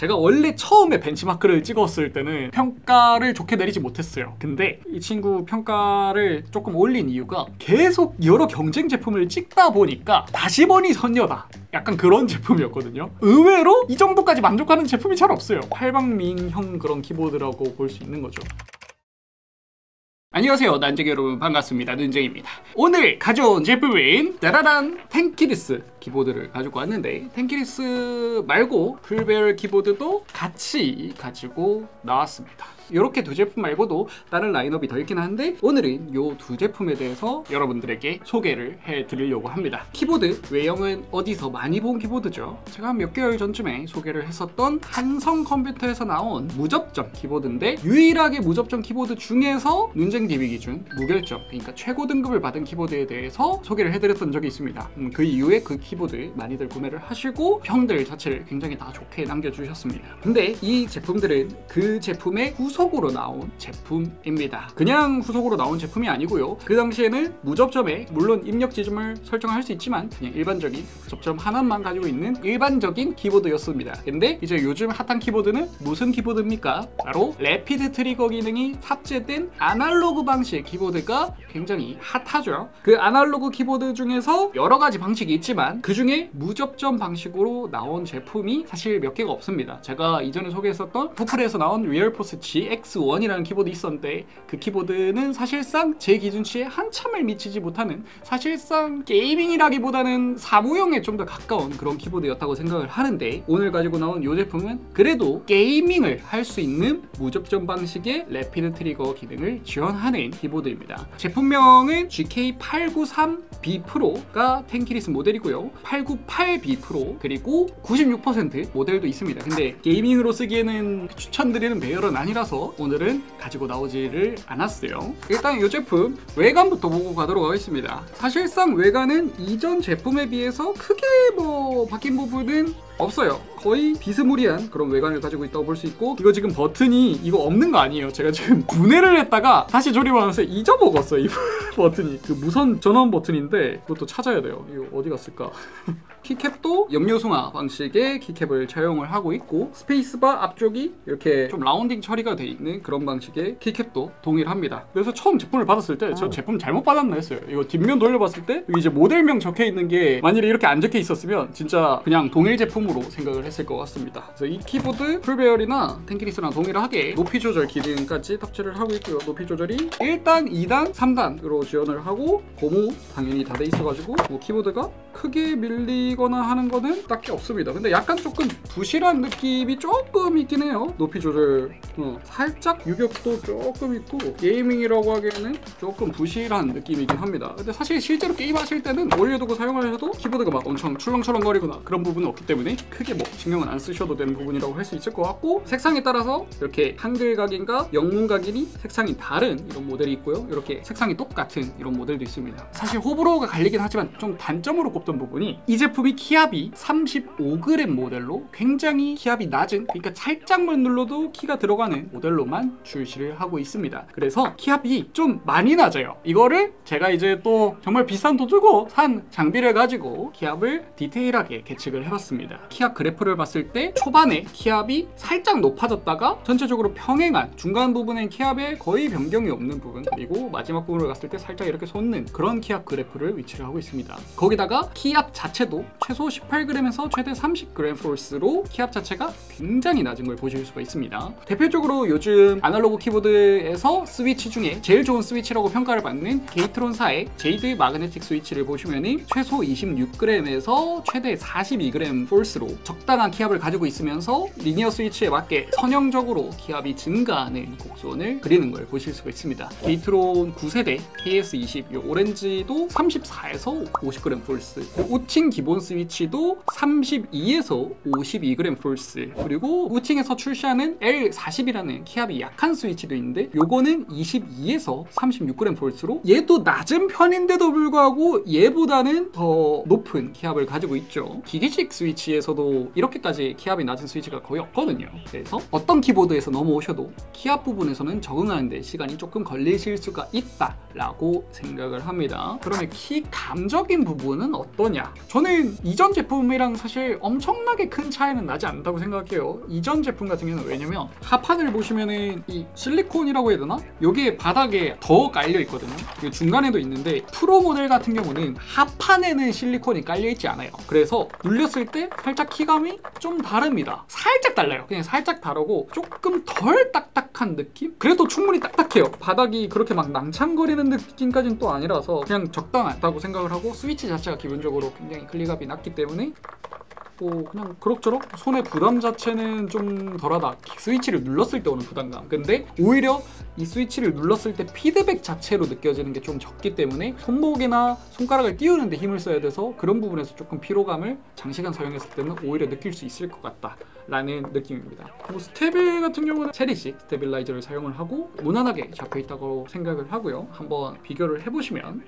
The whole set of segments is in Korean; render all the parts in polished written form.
제가 원래 처음에 벤치마크를 찍었을 때는 평가를 좋게 내리지 못했어요. 근데 이 친구 평가를 조금 올린 이유가 계속 여러 경쟁 제품을 찍다 보니까 다시 보니 선녀다 약간 그런 제품이었거든요. 의외로 이 정도까지 만족하는 제품이 잘 없어요. 팔방민형 그런 키보드라고 볼 수 있는 거죠. 안녕하세요, 난쟁이 여러분, 반갑습니다. 눈쟁이입니다. 오늘 가져온 제품인 따라란 텐키리스 키보드를 가지고 왔는데, 텐키리스 말고 풀배열 키보드도 같이 가지고 나왔습니다. 이렇게 두 제품 말고도 다른 라인업이 더 있긴 한데, 오늘은 이 두 제품에 대해서 여러분들에게 소개를 해드리려고 합니다. 키보드 외형은 어디서 많이 본 키보드죠. 제가 한 몇 개월 전쯤에 소개를 했었던 한성 컴퓨터에서 나온 무접점 키보드인데, 유일하게 무접점 키보드 중에서 눈쟁 DB 기준 무결점, 그러니까 최고 등급을 받은 키보드에 대해서 소개를 해드렸던 적이 있습니다. 그 이후에 그 키보드 많이들 구매를 하시고 평들 자체를 굉장히 다 좋게 남겨주셨습니다. 근데 이 제품들은 그 제품의 후속으로 나온 제품입니다. 그냥 후속으로 나온 제품이 아니고요, 그 당시에는 무접점에 물론 입력 지점을 설정할 수 있지만 그냥 일반적인 접점 하나만 가지고 있는 일반적인 키보드였습니다. 근데 이제 요즘 핫한 키보드는 무슨 키보드입니까? 바로 래피드 트리거 기능이 탑재된 아날로그 방식의 키보드가 굉장히 핫하죠. 그 아날로그 키보드 중에서 여러 가지 방식이 있지만 그 중에 무접점 방식으로 나온 제품이 사실 몇 개가 없습니다. 제가 이전에 소개했었던 포플에서 나온 리얼포스 G X1이라는 키보드 있었는데, 그 키보드는 사실상 제 기준치에 한참을 미치지 못하는, 사실상 게이밍이라기보다는 사무용에 좀 더 가까운 그런 키보드였다고 생각을 하는데, 오늘 가지고 나온 이 제품은 그래도 게이밍을 할 수 있는 무접점 방식의 래피드 트리거 기능을 지원하는 키보드입니다. 제품명은 GK893B PRO가 텐키리스 모델이고요, 898B PRO 그리고 96% 모델도 있습니다. 근데 게이밍으로 쓰기에는 추천드리는 배열은 아니라서 오늘은 가지고 나오지를 않았어요. 일단 이 제품 외관부터 보고 가도록 하겠습니다. 사실상 외관은 이전 제품에 비해서 크게 뭐 바뀐 부분은 없어요. 거의 비스무리한 그런 외관을 가지고 있다고 볼 수 있고, 이거 지금 버튼이 이거 없는 거 아니에요. 제가 지금 분해를 했다가 다시 조립하면서 잊어먹었어요. 이 버튼이 그 무선 전원 버튼인데 그것도 찾아야 돼요. 이거 어디 갔을까? 키캡도 염료승화 방식의 키캡을 차용을 하고 있고, 스페이스바 앞쪽이 이렇게 좀 라운딩 처리가 돼 있는 그런 방식의 키캡도 동일합니다. 그래서 처음 제품을 받았을 때 저 제품 잘못 받았나 했어요. 이거 뒷면 돌려봤을 때 이제 모델명 적혀 있는 게 만일에 이렇게 안 적혀 있었으면 진짜 그냥 동일 제품으로 생각을 했을 것 같습니다. 그래서 이 키보드 풀배열이나 텐키리스랑 동일하게 높이 조절 기능까지 탑재를 하고 있고요. 높이 조절이 1단, 2단, 3단으로 지원을 하고, 고무 당연히 다 돼 있어가지고 뭐 키보드가 크게 밀리거나 하는 거는 딱히 없습니다. 근데 약간 조금 부실한 느낌이 조금 있긴 해요. 높이 조절 살짝 유격도 조금 있고, 게이밍이라고 하기에는 조금 부실한 느낌이긴 합니다. 근데 사실 실제로 게임하실 때는 올려두고 사용하셔도 키보드가 막 엄청 출렁출렁거리거나 그런 부분은 없기 때문에 크게 뭐 신경은 안 쓰셔도 되는 부분이라고 할 수 있을 것 같고, 색상에 따라서 이렇게 한글 각인과 영문 각인이 색상이 다른 이런 모델이 있고요, 이렇게 색상이 똑같은 이런 모델도 있습니다. 사실 호불호가 갈리긴 하지만 좀 단점으로 꼽던 부분이, 이 제품이 키압이 35g 모델로 굉장히 키압이 낮은, 그러니까 살짝만 눌러도 키가 들어가는 모델로만 출시를 하고 있습니다. 그래서 키압이 좀 많이 낮아요. 이거를 제가 이제 또 정말 비싼 돈 주고 산 장비를 가지고 키압을 디테일하게 계측을 해봤습니다. 키압 그래프를 봤을 때 초반에 키압이 살짝 높아졌다가 전체적으로 평행한, 중간 부분엔 키압에 거의 변경이 없는 부분, 그리고 마지막 부분을 갔을 때 살짝 이렇게 솟는 그런 키압 그래프를 위치를 하고 있습니다. 거기다가 키압 자체도 최소 18g에서 최대 30g 포스로 키압 자체가 굉장히 낮은 걸 보실 수가 있습니다. 대표적으로 요즘 아날로그 키보드에서 스위치 중에 제일 좋은 스위치라고 평가를 받는 게이트론사의 제이드 마그네틱 스위치를 보시면 최소 26g에서 최대 42g 포스로 적당한 키압을 가지고 있으면서 리니어 스위치에 맞게 선형적으로 키압이 증가하는 곡선을 그리는 걸 보실 수가 있습니다. 게이트론 9세대 KS20 요 오렌지도 34에서 50g 포스, 우팅 기본 스위치도 32에서 52g 포스, 그리고 우팅에서 출시하는 L40이라는 키압이 약한 스위치도 있는데 요거는 22에서 36g 폴스로 얘도 낮은 편인데도 불구하고 얘보다는 더 높은 키압을 가지고 있죠. 기계식 스위치에 스위치에서도 이렇게까지 키압이 낮은 스위치가 거의 없거든요. 그래서 어떤 키보드에서 넘어오셔도 키압 부분에서는 적응하는데 시간이 조금 걸리실 수가 있다라고 생각을 합니다. 그러면 키감적인 부분은 어떠냐? 저는 이전 제품이랑 사실 엄청나게 큰 차이는 나지 않다고 생각해요. 이전 제품 같은 경우는 왜냐면 하판을 보시면은 이 실리콘이라고 해야 되나? 요게 바닥에 더 깔려 있거든요. 중간에도 있는데 프로 모델 같은 경우는 하판에는 실리콘이 깔려있지 않아요. 그래서 눌렸을 때 살짝 키감이 좀 다릅니다. 살짝 달라요. 그냥 살짝 다르고 조금 덜 딱딱한 느낌? 그래도 충분히 딱딱해요. 바닥이 그렇게 막 낭창거리는 느낌까지는 또 아니라서 그냥 적당하다고 생각을 하고, 스위치 자체가 기본적으로 굉장히 클릭압이 낮기 때문에 그냥 그럭저럭 손의 부담 자체는 좀 덜하다. 스위치를 눌렀을 때 오는 부담감, 근데 오히려 이 스위치를 눌렀을 때 피드백 자체로 느껴지는 게 좀 적기 때문에 손목이나 손가락을 띄우는데 힘을 써야 돼서 그런 부분에서 조금 피로감을 장시간 사용했을 때는 오히려 느낄 수 있을 것 같다 라는 느낌입니다. 스테빌 같은 경우는 체리식 스테빌라이저를 사용을 하고 무난하게 잡혀있다고 생각을 하고요. 한번 비교를 해보시면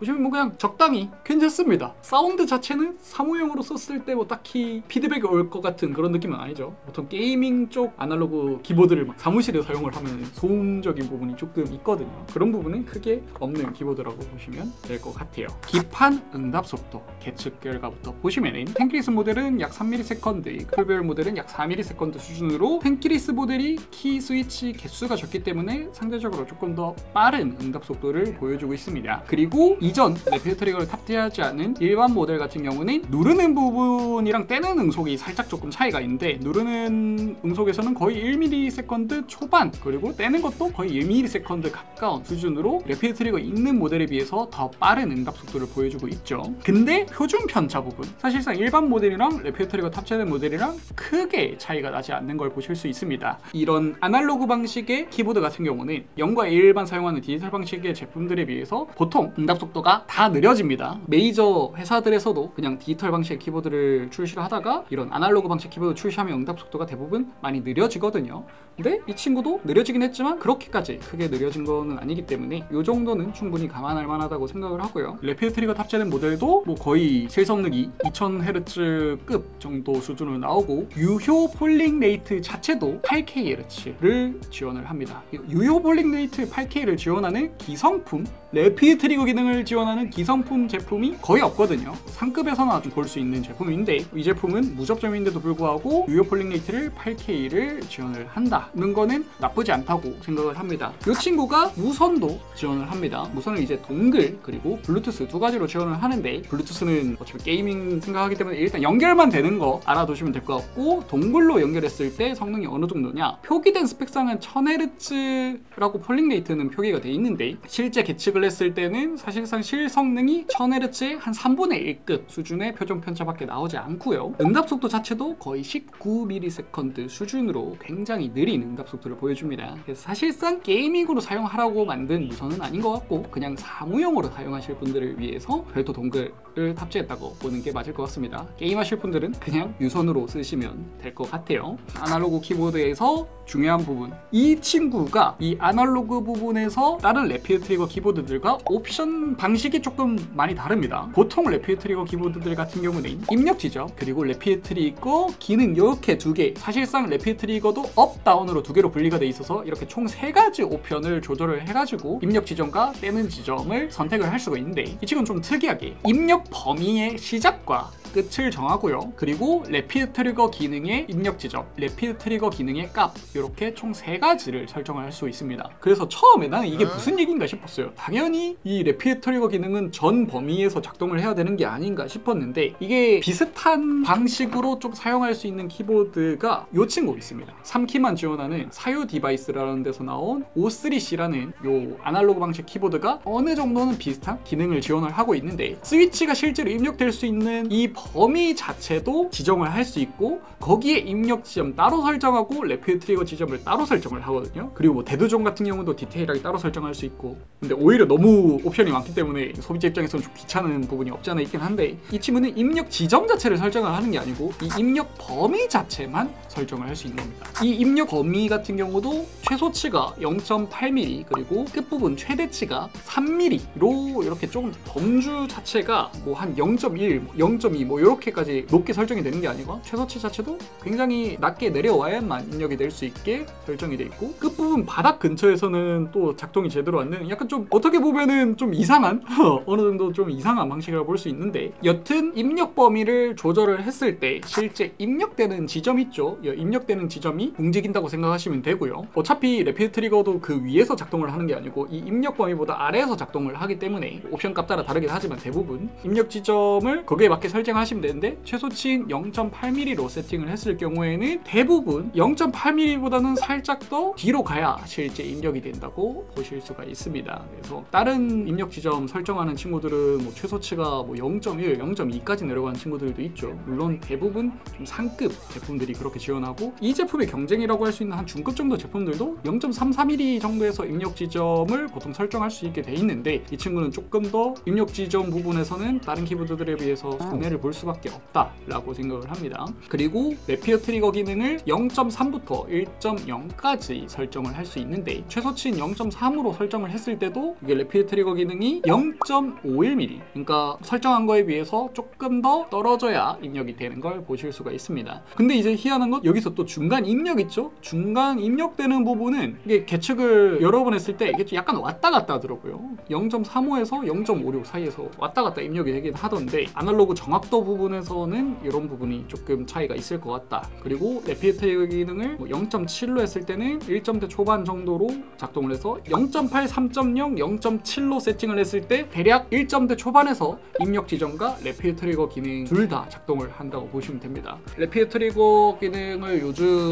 보시면 뭐 그냥 적당히 괜찮습니다. 사운드 자체는 사무용으로 썼을 때 뭐 딱히 피드백이 올 것 같은 그런 느낌은 아니죠. 보통 게이밍 쪽 아날로그 키보드를 막 사무실에 사용을 하면 소음적인 부분이 조금 있거든요. 그런 부분은 크게 없는 키보드라고 보시면 될 것 같아요. 기판 응답 속도 계측 결과부터 보시면은 텐키리스 모델은 약 3ms, 풀배열 모델은 약 4ms 수준으로 텐키리스 모델이 키 스위치 개수가 적기 때문에 상대적으로 조금 더 빠른 응답 속도를 보여주고 있습니다. 그리고 이전 래피드트리거를 탑재하지 않은 일반 모델 같은 경우는 누르는 부분이랑 떼는 응속이 살짝 조금 차이가 있는데, 누르는 응속에서는 거의 1ms 초반, 그리고 떼는 것도 거의 1ms 가까운 수준으로 래피드트리거 있는 모델에 비해서 더 빠른 응답 속도를 보여주고 있죠. 근데 표준 편차 부분, 사실상 일반 모델이랑 래피드트리거 탑재된 모델이랑 크게 차이가 나지 않는 걸 보실 수 있습니다. 이런 아날로그 방식의 키보드 같은 경우는 0과 1만 사용하는 디지털 방식의 제품들에 비해서 보통 응답 속도 다 느려집니다. 메이저 회사들에서도 그냥 디지털 방식의 키보드를 출시를 하다가 이런 아날로그 방식 키보드 출시하면 응답 속도가 대부분 많이 느려지거든요. 근데 이 친구도 느려지긴 했지만 그렇게까지 크게 느려진 거는 아니기 때문에 이 정도는 충분히 감안할 만하다고 생각을 하고요. 래피드트리거 탑재된 모델도 뭐 거의 실성능이 2000Hz급 정도 수준으로 나오고, 유효 폴링 레이트 자체도 8Khz를 지원을 합니다. 유효 폴링 레이트 8K를 지원하는 기성품 래피드트리거 기능을 지원하는 기성품 제품이 거의 없거든요. 상급에서는 아주 볼 수 있는 제품인데, 이 제품은 무접점인데도 불구하고 유효 폴링 레이트를 8K를 지원을 한다는 거는 나쁘지 않다고 생각을 합니다. 이 친구가 무선도 지원을 합니다. 무선을 이제 동글 그리고 블루투스 두 가지로 지원을 하는데, 블루투스는 어차피 게이밍 생각하기 때문에 일단 연결만 되는 거 알아두시면 될 것 같고, 동글로 연결했을 때 성능이 어느 정도냐, 표기된 스펙상은 1000Hz라고 폴링 레이트는 표기가 돼 있는데, 실제 계측을 했을 때는 사실상 실성능이 1000Hz의 한 3분의 1급 수준의 표준 편차밖에 나오지 않고요. 응답 속도 자체도 거의 19ms 수준으로 굉장히 느린 응답 속도를 보여줍니다. 그래서 사실상 게이밍으로 사용하라고 만든 무선은 아닌 것 같고, 그냥 사무용으로 사용하실 분들을 위해서 별도 동글을 탑재했다고 보는 게 맞을 것 같습니다. 게임하실 분들은 그냥 유선으로 쓰시면 될 것 같아요. 아날로그 키보드에서 중요한 부분, 이 친구가 이 아날로그 부분에서 다른 래피드트리거 키보드들 키보드들과 옵션 방식이 조금 많이 다릅니다. 보통 래피드트리거 키보드들 같은 경우는 입력 지적 그리고 래피드트리거 기능 이렇게 두 개, 사실상 래피드트리거도 업, 다운으로 두 개로 분리가 돼 있어서 이렇게 총 세 가지 옵션을 조절을 해가지고 입력 지점과 떼는 지점을 선택을 할 수가 있는데, 이 친구는 좀 특이하게 입력 범위의 시작과 끝을 정하고요. 그리고 래피드 트리거 기능의 입력 지점, 래피드 트리거 기능의 값, 이렇게 총 세 가지를 설정을 할 수 있습니다. 그래서 처음에 나는 이게 무슨 얘기인가 싶었어요. 당연히 이 래피드 트리거 기능은 전 범위에서 작동을 해야 되는 게 아닌가 싶었는데, 이게 비슷한 방식으로 좀 사용할 수 있는 키보드가 이 친구 있습니다. 3키만 지원하는 사유 디바이스라는 데서 나온 O3C라는 요 아날로그 방식 키보드가 어느 정도는 비슷한 기능을 지원을 하고 있는데, 스위치가 실제로 입력될 수 있는 이 범위 자체도 지정을 할 수 있고, 거기에 입력 지점 따로 설정하고 래피드 트리거 지점을 따로 설정을 하거든요. 그리고 뭐 대두종 같은 경우도 디테일하게 따로 설정할 수 있고, 근데 오히려 너무 옵션이 많기 때문에 소비자 입장에서는 좀 귀찮은 부분이 없지 않아 있긴 한데, 이 친구는 입력 지점 자체를 설정을 하는 게 아니고 이 입력 범위 자체만 설정을 할 수 있는 겁니다. 이 입력 범위 같은 경우도 최소치가 0.8mm 그리고 끝부분 최대치가 3mm로 이렇게 조금 범주 자체가 뭐 한 0.1, 0.2 뭐 이렇게까지 높게 설정이 되는 게 아니고, 최소치 자체도 굉장히 낮게 내려와야만 입력이 될 수 있게 설정이 돼 있고, 끝부분 바닥 근처에서는 또 작동이 제대로 안 되는, 약간 좀 어떻게 보면은 좀 이상한 어느 정도 좀 이상한 방식이라고 볼 수 있는데, 여튼 입력 범위를 조절을 했을 때 실제 입력되는 지점 있죠, 입력되는 지점이 움직인다고 생각하시면 되고요. 어차피 래피드 트리거도 그 위에서 작동을 하는 게 아니고 이 입력 범위보다 아래에서 작동을 하기 때문에 옵션 값 따라 다르긴 하지만 대부분 입력 지점을 거기에 맞게 설정하시면 되는데, 최소치인 0.8mm로 세팅을 했을 경우에는 대부분 0.8mm보다는 살짝 더 뒤로 가야 실제 입력이 된다고 보실 수가 있습니다. 그래서 다른 입력 지점 설정하는 친구들은 뭐 최소치가 뭐 0.1, 0.2까지 내려가는 친구들도 있죠. 물론 대부분 좀 상급 제품들이 그렇게 지원하고, 이 제품의 경쟁이라고 할 수 있는 한 중급 정도 제품들도 0.33mm 정도에서 입력 지점을 보통 설정할 수 있게 돼 있는데, 이 친구는 조금 더 입력 지점 부분에서는 다른 키보드들에 비해서 손해를 볼 수밖에 없다 라고 생각을 합니다. 그리고 래피드 트리거 기능을 0.3부터 1.0까지 설정을 할 수 있는데, 최소치인 0.3으로 설정을 했을 때도 이게 래피드 트리거 기능이 0.51mm, 그러니까 설정한 거에 비해서 조금 더 떨어져야 입력이 되는 걸 보실 수가 있습니다. 근데 이제 희한한 건 여기서 또 중간 입력 있죠? 중간 입력되는 부분은 이게 계측을 여러 번 했을 때 이게 좀 약간 왔다 갔다 하더라고요. 0.35에서 0.56 사이에서 왔다 갔다 입력이 되긴 하던데, 아날로그 정확도 부분에서는 이런 부분이 조금 차이가 있을 것 같다. 그리고 래피드 트리거 기능을 0.7로 했을 때는 1점대 초반 정도로 작동을 해서 0.8, 3.0, 0.7로 세팅을 했을 때 대략 1점대 초반에서 입력 지점과 래피드 트리거 기능 둘 다 작동을 한다고 보시면 됩니다. 래피드 트리거 기능을 요즘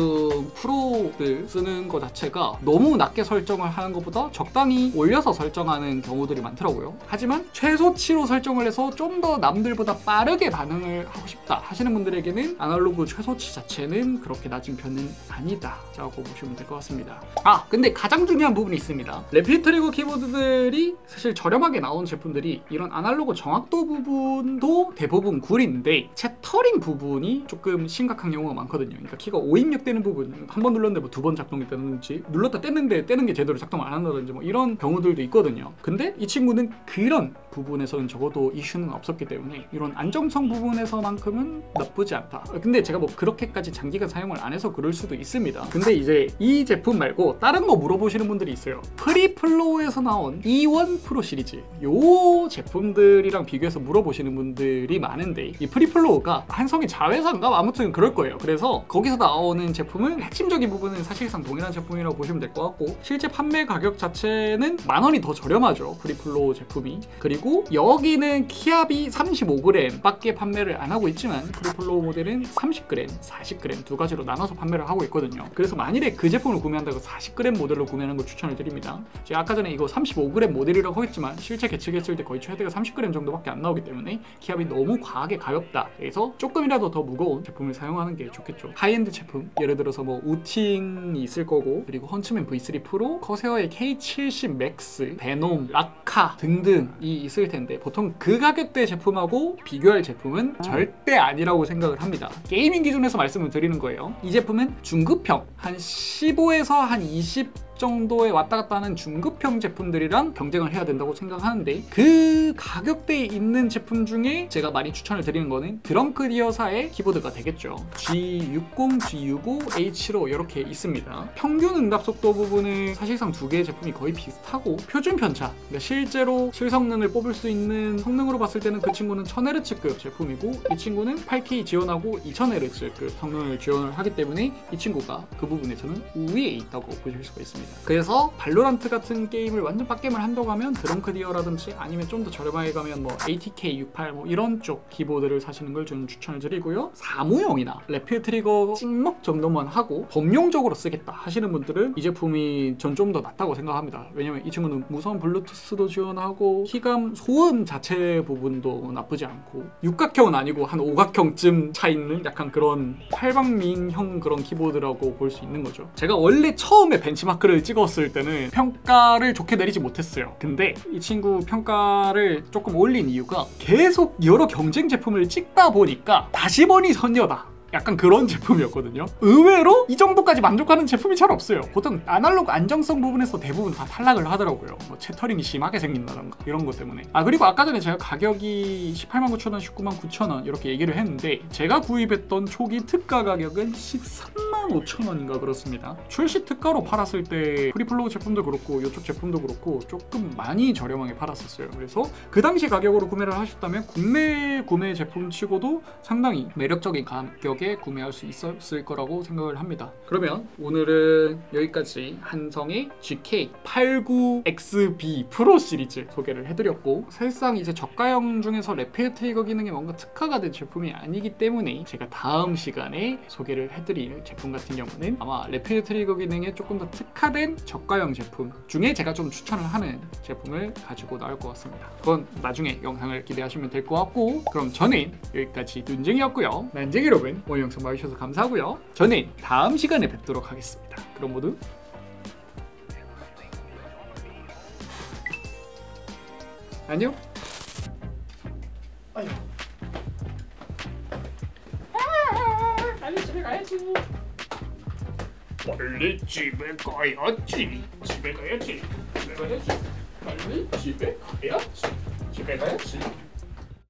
프로들 쓰는 것 자체가 너무 낮게 설정을 하는 것보다 적당히 올려서 설정하는 경우들이 많더라고요. 하지만 최소치로 설정을 해서 좀 더 남들보다 빠르게 반응을 하고 싶다 하시는 분들에게는 아날로그 최소치 자체는 그렇게 낮은 편은 아니다 라고 보시면 될 것 같습니다. 아, 근데 가장 중요한 부분이 있습니다. 래피드 트리거 키보드들이 사실 저렴하게 나온 제품들이 이런 아날로그 정확도 부분도 대부분 굴인데, 채터링 부분이 조금 심각한 경우가 많거든요. 그러니까 키가 5입력 되는 부분, 한 번 눌렀는데 뭐 두 번 작동이 되는지, 눌렀다 뗐는데 떼는 게 제대로 작동 안 한다든지 뭐 이런 경우들도 있거든요. 근데 이 친구는 그런 부분에서는 적어도 이슈는 없었기 때문에 이런 안정성 부분에서만큼은 나쁘지 않다. 근데 제가 뭐 그렇게까지 장기간 사용을 안 해서 그럴 수도 있습니다. 근데 이제 이 제품 말고 다른 거 물어보시는 분들이 있어요. 프리플로우에서 나온 E1 프로 시리즈, 요 제품들이랑 비교해서 물어보시는 분들이 많은데, 이 프리플로우가 한성의 자회사인가? 아무튼 그럴 거예요. 그래서 거기서 나오는 제품은 핵심적인 부분은 사실상 동일한 제품이라고 보시면 될 것 같고, 실제 판매 가격 자체는 10,000원이 더 저렴하죠, 프리플로우 제품이. 그리고 여기는 키압이 35g 밖에 판매를 안 하고 있지만, 프리플로우 모델은 30g, 40g 두 가지로 나눠서 판매를 하고 있거든요. 그래서 만일에 그 제품을 구매한다고 40g 모델로 구매하는 걸 추천을 드립니다. 제가 아까 전에 이거 35g 모델이라고 했지만 실제 계측했을 때 거의 최대가 30g 정도밖에 안 나오기 때문에 키압이 너무 과하게 가볍다. 그래서 조금이라도 더 무거운 제품을 사용하는 게 좋겠죠. 하이엔드 제품, 예를 들어서 뭐 우팅이 있을 거고, 그리고 헌츠맨 V3 프로, 커세어의 K70 맥스, 베놈, 라카 등등이 있을 텐데, 보통 그 가격대 제품하고 비교할 제품은 절대 아니라고 생각을 합니다. 게이밍 기준에서 말씀을 드리는 거예요. 이 제품은 중급형, 한 15에서 한 20 정도에 왔다 갔다 하는 중급형 제품들이랑 경쟁을 해야 된다고 생각하는데, 그 가격대에 있는 제품 중에 제가 많이 추천을 드리는 거는 드렁크디어사의 키보드가 되겠죠. G60, G65, H5 이렇게 있습니다. 평균 응답 속도 부분은 사실상 두 개의 제품이 거의 비슷하고 표준 편차, 그러니까 실제로 실성능을 뽑을 수 있는 성능으로 봤을 때는 그 친구는 1000Hz급 제품이고 이 친구는 8K 지원하고 2000Hz급 성능을 지원을 하기 때문에 이 친구가 그 부분에서는 우위에 있다고 보실 수가 있습니다. 그래서 발로란트 같은 게임을 완전 빡게임을 한다고 하면 드렁크디어라든지 아니면 좀 더 저렴하게 가면 뭐 ATK-68 뭐 이런 쪽 키보드를 사시는 걸 저는 추천을 드리고요. 사무용이나 래피드트리거 찍먹 정도만 하고 범용적으로 쓰겠다 하시는 분들은 이 제품이 전 좀 더 낫다고 생각합니다. 왜냐면 이 친구는 무선 블루투스도 지원하고 키감 소음 자체 부분도 나쁘지 않고 육각형은 아니고 한 오각형쯤 차 있는 약간 그런 팔방민형 그런 키보드라고 볼 수 있는 거죠. 제가 원래 처음에 벤치마크를 찍었을 때는 평가를 좋게 내리지 못했어요. 근데 이 친구 평가를 조금 올린 이유가 계속 여러 경쟁 제품을 찍다 보니까 다시 보니 선녀다 약간 그런 제품이었거든요. 의외로 이 정도까지 만족하는 제품이 잘 없어요. 보통 아날로그 안정성 부분에서 대부분 다 탈락을 하더라고요. 뭐 채터링이 심하게 생긴다던가 이런 것 때문에. 아, 그리고 아까 전에 제가 가격이 189,000원, 199,000원 이렇게 얘기를 했는데 제가 구입했던 초기 특가 가격은 135,000원인가 그렇습니다. 출시 특가로 팔았을 때 프리플로우 제품도 그렇고 이쪽 제품도 그렇고 조금 많이 저렴하게 팔았었어요. 그래서 그 당시 가격으로 구매를 하셨다면 국내 구매 제품 치고도 상당히 매력적인 가격 구매할 수 있었을 거라고 생각을 합니다. 그러면 오늘은 여기까지 한성의 GK89XB 프로 시리즈 소개를 해드렸고, 사실상 이제 저가형 중에서 래피드트리거 기능이 뭔가 특화가 된 제품이 아니기 때문에 제가 다음 시간에 소개를 해드릴 제품 같은 경우는 아마 래피드트리거 기능에 조금 더 특화된 저가형 제품 중에 제가 좀 추천을 하는 제품을 가지고 나올 것 같습니다. 그건 나중에 영상을 기대하시면 될 것 같고, 그럼 저는 여기까지 눈쟁이였고요. 난쟁이 여러분 오늘 영상 봐주셔서 감사하고요. 저는 다음 시간에 뵙도록 하겠습니다. 그럼 모두 안녕. 아유. 빨리 집에 가야지. 빨리 집에 가야지. 집에 가야지. 빨리 집에 가야지. 집에 가야지.